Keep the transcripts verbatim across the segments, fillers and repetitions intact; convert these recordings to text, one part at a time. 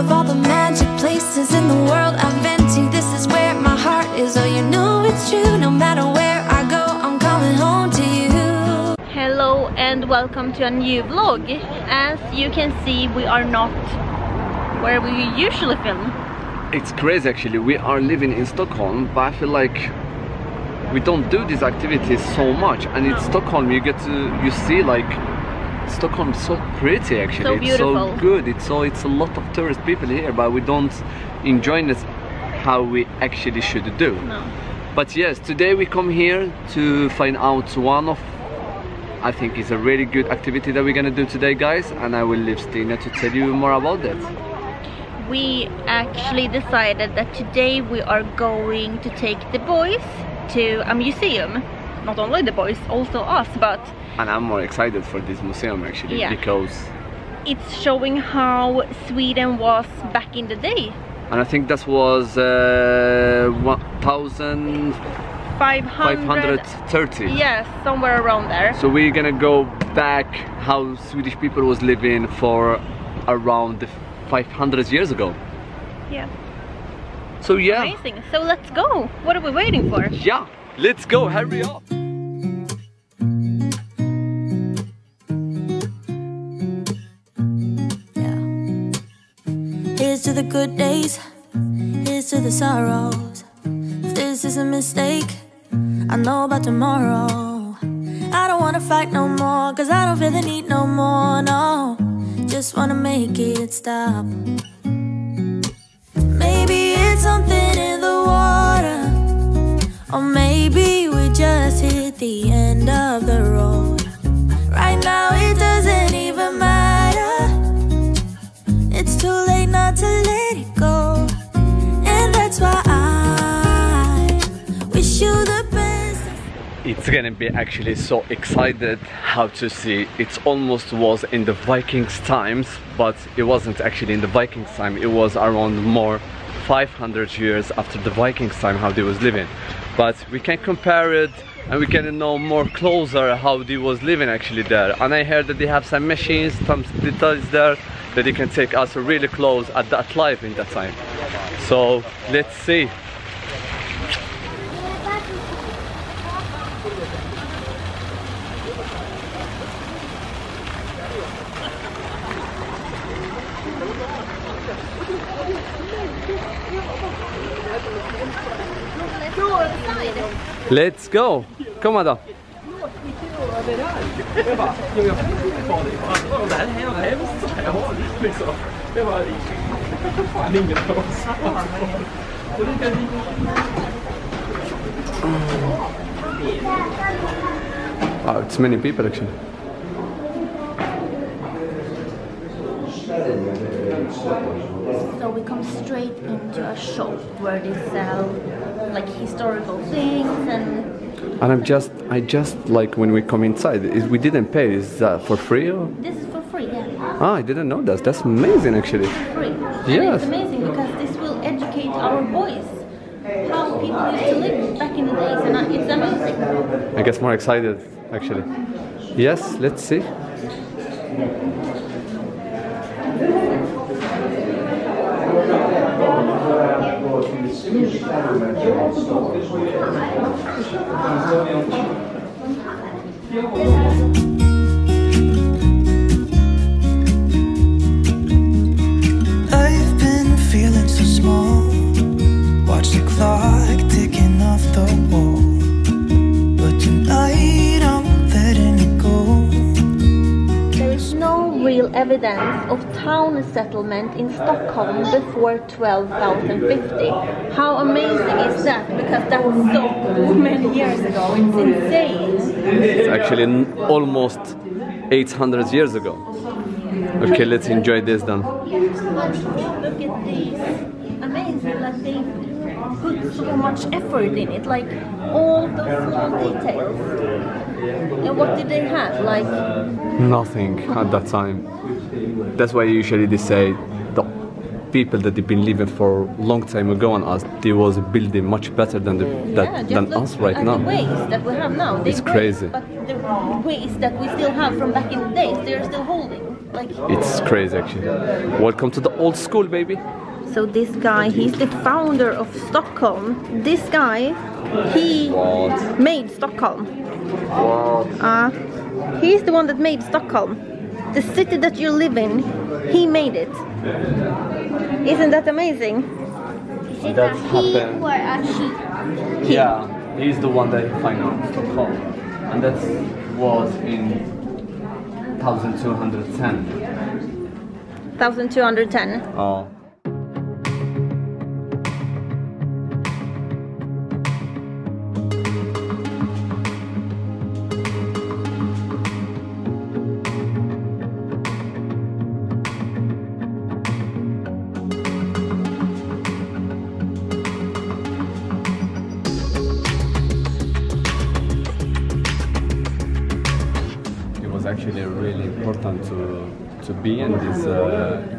Of all the magic places in the world I've been to, this is where my heart is. Oh, you know it's true. No matter where I go, I'm calling home to you. Hello and welcome to a new vlog. As you can see, we are not where we usually film. It's crazy actually. We are living in Stockholm, but I feel like we don't do these activities so much, and in no. Stockholm you get to you see like Stockholm is so pretty actually. So beautiful. It's so good. It's so it's a lot of tourist people here, but we don't enjoy this how we actually should do. No. But yes, today we come here to find out one of I think it's a really good activity that we're gonna do today, guys, and I will leave Stina to tell you more about that. We actually decided that today we are going to take the boys to a museum. Not only the boys, also us, but... And I'm more excited for this museum actually, yeah. Because... It's showing how Sweden was back in the day. And I think that was uh, one thousand five hundred thirty. Yes, somewhere around there. So we're gonna go back how Swedish people was living for around five hundred years ago. Yeah. So yeah. Amazing. So let's go. What are we waiting for? Yeah. Let's go, hurry up! Yeah. Here's to the good days, here's to the sorrows. If this is a mistake, I know about tomorrow. I don't wanna fight no more, cause I don't feel the need no more, no. Just wanna make it stop. Maybe it's something in the water, or maybe we just hit the end of the road. Right now it doesn't even matter. It's too late not to let it go. And that's why I wish you the best. It's gonna be actually so excited how to see. It almost was in the Vikings times, but it wasn't actually in the Vikings time. It was around more five hundred years after the Vikings time how they was living. But we can compare it and we can know more closer how they was living actually there. And I heard that they have some machines, some details there that they can take us really close at that life in that time. So let's see. Let's go! Kom Adam! Wow, it's many people actually. So we come straight into a shop where they sell like historical things and... And I'm just, I just like when we come inside, we didn't pay, is that for free or...? This is for free, yeah. Ah, I didn't know that, that's amazing actually. Free. Yes. It's amazing because this will educate our boys how people used to live back in the days, and it's amazing. I guess more excited actually. Yes, let's see. I've been feeling so small. Watch the clock ticking off the wall. But tonight I'm letting it go. There is no real evidence of town settlement in Stockholm before twelve thousand fifty. How amazing is that? Because that was so many years ago. It's insane. It's actually almost eight hundred years ago. Okay, let's enjoy this then. Look at these. Amazing. Like they put so much effort in it. Like all those small details. And what did they have? Like nothing at that time. That's why usually they say the people that they've been living for a long time ago on us, they was building much better than the, that yeah, than us right at now. The ways that we have now, it's crazy. But the ways that we still have from back in the days, they're still holding. Like, it's crazy actually. Welcome to the old school, baby. So this guy, he's the founder of Stockholm. This guy, he what? made Stockholm. What? Uh, he's the one that made Stockholm. The city that you live in, he made it. Isn't that amazing? Is that happened. Or a she? He. Yeah, he's the one that financed Stockholm. And that was in twelve ten. twelve ten? Oh. Actually really important to to be in this uh,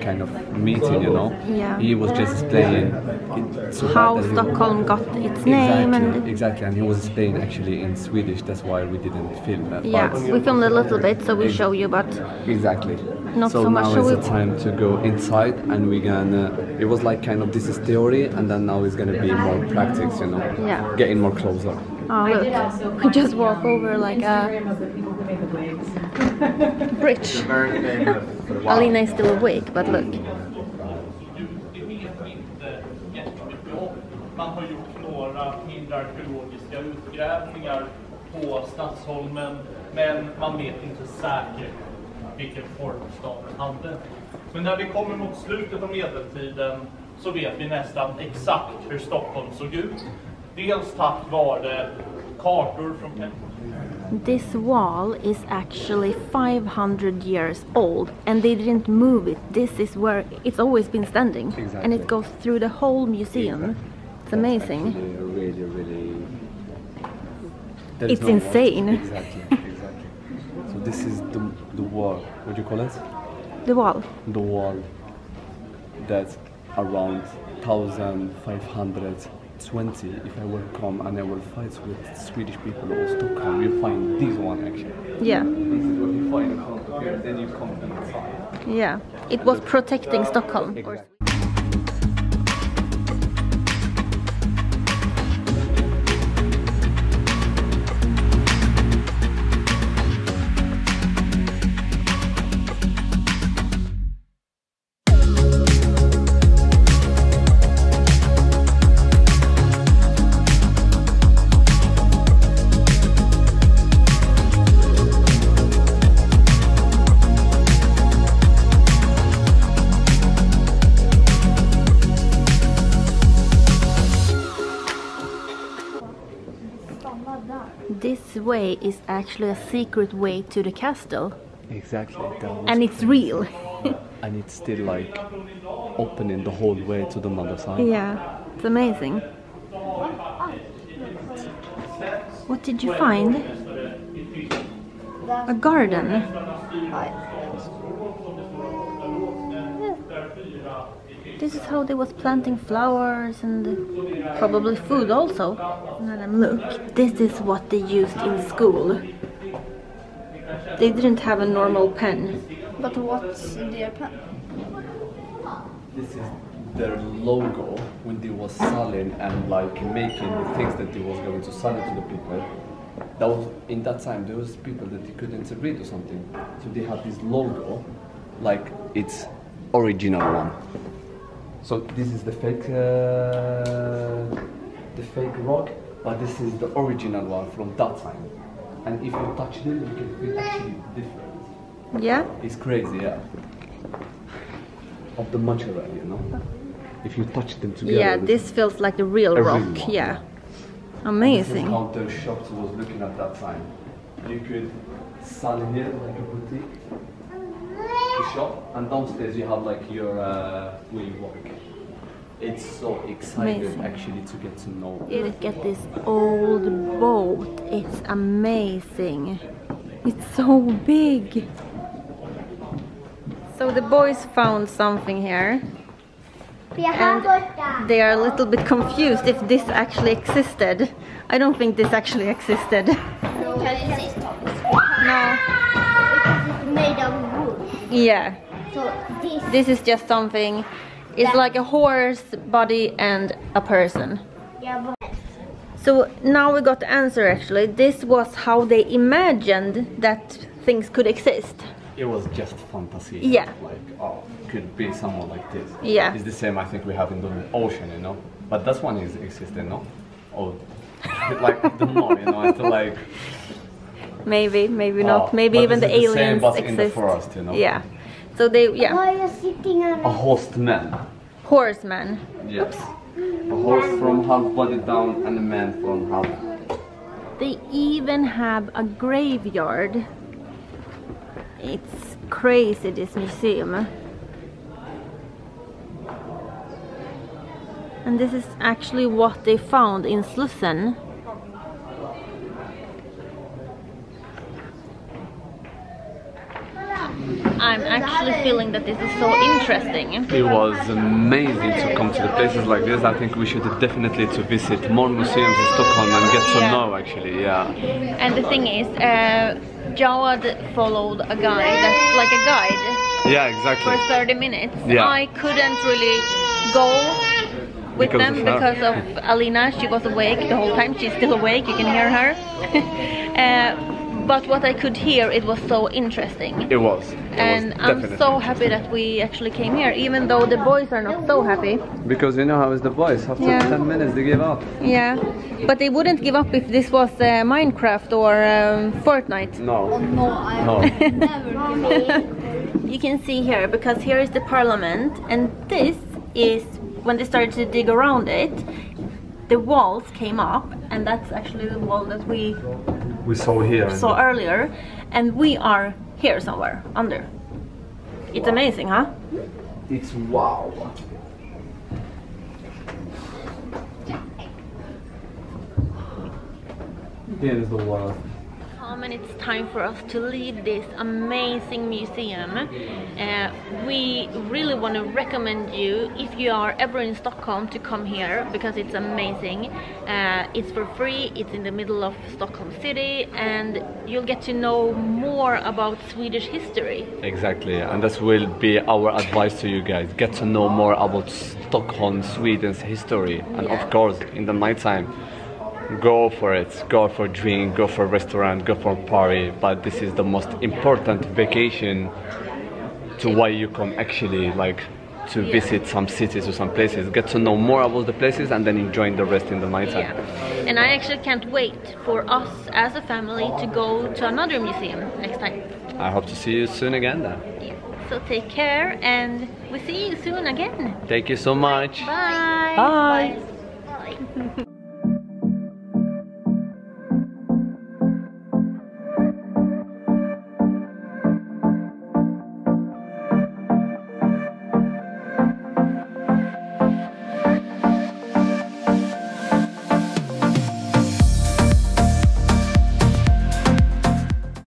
kind of meeting, you know. Yeah. He was just explaining so how Stockholm got its name. Exactly, and exactly, and he was explaining actually in Swedish. That's why we didn't film that. Yeah, but we filmed a little bit, so we show you, but exactly. Not so, so much. So now it's the time to go inside, and we're gonna. It was like kind of this is theory, and then now it's gonna be more practice, you know. Yeah. Getting more closer. Oh look, we just walk over like a bridge. Alina is still awake, but look. Vilken form staden hade. Men när vi kommer mot slutet av medeltiden så vet vi nästan exakt hur Stockholm såg ut. Dels tack vare kartor från... This wall is actually five hundred years old and they didn't move it. This is where it's always been standing. Exactly. And it goes through the whole museum. Exactly. It's amazing. Actually, really, really... It's no insane. Words. Exactly. This is the, the wall, what do you call it? The wall. The wall that's around fifteen twenty. If I will come and I will fight with Swedish people or Stockholm, you'll find this one actually. Yeah. This is what you find out here, then you come inside. Yeah, it was protecting uh, Stockholm. Exactly. This way is actually a secret way to the castle. Exactly. And it's real. And it's still like opening the whole way to the mother side. Yeah, it's amazing. What did you find? A garden. Yeah. This is how they was planting flowers and probably food also. Let them look. This is what they used in school. They didn't have a normal pen. But what's in their pen? This is their logo when they was selling and like making the things that they was going to sell it to the people. That was, in that time there was people that they couldn't read or something. So they had this logo, like its original one. So this is the fake, uh, the fake rock, but this is the original one from that time. And if you touch them, you can feel actually different. Yeah. It's crazy, yeah. Of the natural, you know. If you touch them together. Yeah, this feels like the real rock. Real yeah. Amazing. And this is how the shops was looking at that time. You could sell here like a boutique. Shop and downstairs you have like your uh, where you work. It's so exciting. Amazing. Actually to get to know. You get this old boat. It's amazing. It's so big. So the boys found something here. And they are a little bit confused if this actually existed. I don't think this actually existed. No. No. It's made of wood. Yeah. So this, this is just something. It's that, like a horse body and a person. Yeah. But so now we got the answer. Actually, this was how they imagined that things could exist. It was just fantasy. Yeah. Like, oh, could be someone like this. Yeah. It's the same I think we have in the ocean, you know. But this one is existing, no? Oh, like the more, you know, it's like. Maybe, maybe oh, not. Maybe even the aliens the same, but exist. In the forest, you know? Yeah. So they, yeah. Why are you sitting on a horseman? Horseman. Yes. Oops. A horse from half body down and a man from half. They even have a graveyard. It's crazy, this museum. And this is actually what they found in Slussen. I'm actually feeling that this is so interesting. It was amazing to come to the places like this. I think we should definitely to visit more museums in Stockholm and get to yeah. know actually, yeah. And the thing is, uh, Jawad followed a guy that's like a guide. Yeah, exactly. For thirty minutes. Yeah. I couldn't really go with because them of because of Alina. She was awake the whole time. She's still awake, you can hear her. uh, But what I could hear, it was so interesting. It was. It and was I'm so happy that we actually came here, even though the boys are not so happy. Because you know how is the boys, after yeah. ten minutes they give up. Yeah, but they wouldn't give up if this was uh, Minecraft or um, Fortnite. No. Oh, no, I no. never. You can see here, because here is the parliament, and this is, when they started to dig around it, the walls came up, and that's actually the wall that we... We saw here. Saw earlier, and we are here somewhere under. It's wow. amazing, huh? It's wow. Here is the world. And it's time for us to leave this amazing museum. Uh, we really want to recommend you, if you are ever in Stockholm, to come here because it's amazing. Uh, it's for free, it's in the middle of Stockholm city, and you'll get to know more about Swedish history. Exactly, and this will be our advice to you guys. Get to know more about Stockholm, Sweden's history, and yeah. of course in the nighttime. Go for it, go for a drink, go for a restaurant, go for a party, but this is the most important vacation to why you come actually, like to yeah. visit some cities or some places, get to know more about the places and then enjoying the rest in the night time. Yeah. And I actually can't wait for us as a family to go to another museum next time. I hope to see you soon again then. Yeah. So take care and we see you soon again. Thank you so much. Bye. Bye. Bye. Bye.